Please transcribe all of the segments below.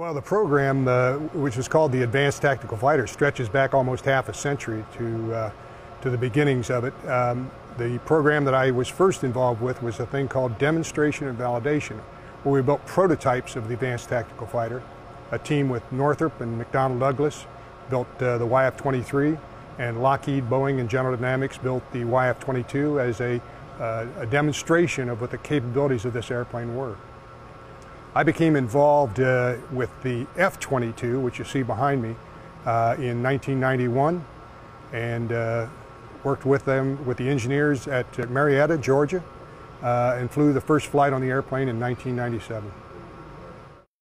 Well, the program, which was called the Advanced Tactical Fighter, stretches back almost half a century to the beginnings of it. The program that I was first involved with was a thing called Demonstration and Validation, where we built prototypes of the Advanced Tactical Fighter. A team with Northrop and McDonnell Douglas built the YF-23, and Lockheed, Boeing, and General Dynamics built the YF-22 as a demonstration of what the capabilities of this airplane were. I became involved with the F-22, which you see behind me, in 1991, and worked with them, with the engineers at Marietta, Georgia, and flew the first flight on the airplane in 1997.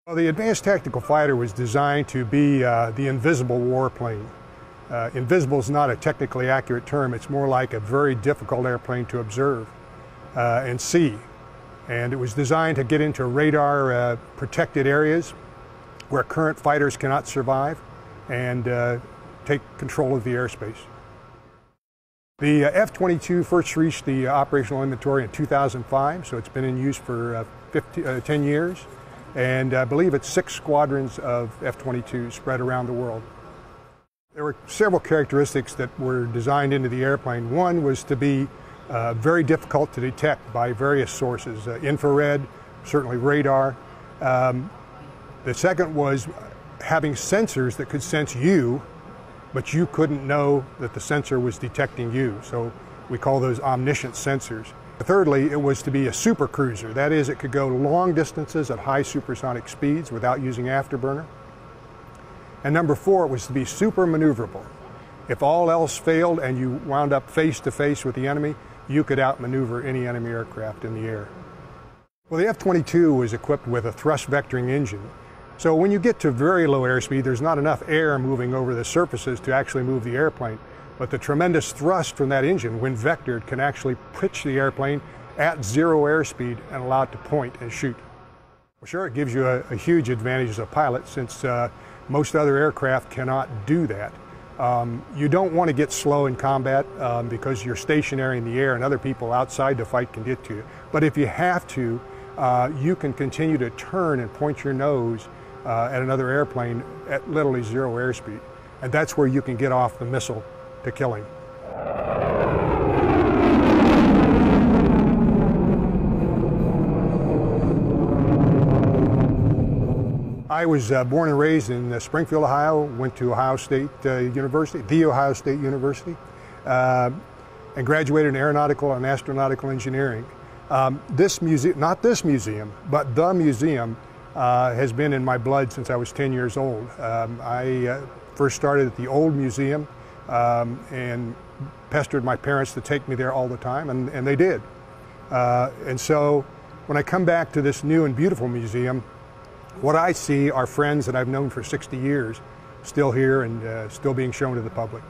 Well, the Advanced Tactical Fighter was designed to be the invisible warplane. Invisible is not a technically accurate term. It's more like a very difficult airplane to observe and see. And it was designed to get into radar protected areas where current fighters cannot survive and take control of the airspace. The F-22 first reached the operational inventory in 2005, so it's been in use for 10 years. And I believe it's 6 squadrons of F-22 spread around the world. There were several characteristics that were designed into the airplane. One was to be very difficult to detect by various sources, infrared, certainly radar. The second was having sensors that could sense you, but you couldn't know that the sensor was detecting you. So we call those omniscient sensors. Thirdly, it was to be a supercruiser. That is, it could go long distances at high supersonic speeds without using afterburner. And number 4, it was to be super maneuverable. If all else failed and you wound up face to face with the enemy, you could outmaneuver any enemy aircraft in the air. Well, the F-22 was equipped with a thrust vectoring engine. So when you get to very low airspeed, there's not enough air moving over the surfaces to actually move the airplane. But the tremendous thrust from that engine, when vectored, can actually pitch the airplane at 0 airspeed and allow it to point and shoot. Well, sure, it gives you a huge advantage as a pilot, since most other aircraft cannot do that. You don't want to get slow in combat because you're stationary in the air and other people outside the fight can get to you. But if you have to, you can continue to turn and point your nose at another airplane at literally 0 airspeed. And that's where you can get off the missile to kill him. I was born and raised in Springfield, Ohio, went to Ohio State University, the Ohio State University, and graduated in aeronautical and astronautical engineering. This museum, not this museum, but the museum has been in my blood since I was 10 years old. I first started at the old museum, and pestered my parents to take me there all the time, and they did. And so when I come back to this new and beautiful museum, what I see are friends that I've known for 60 years still here and still being shown to the public.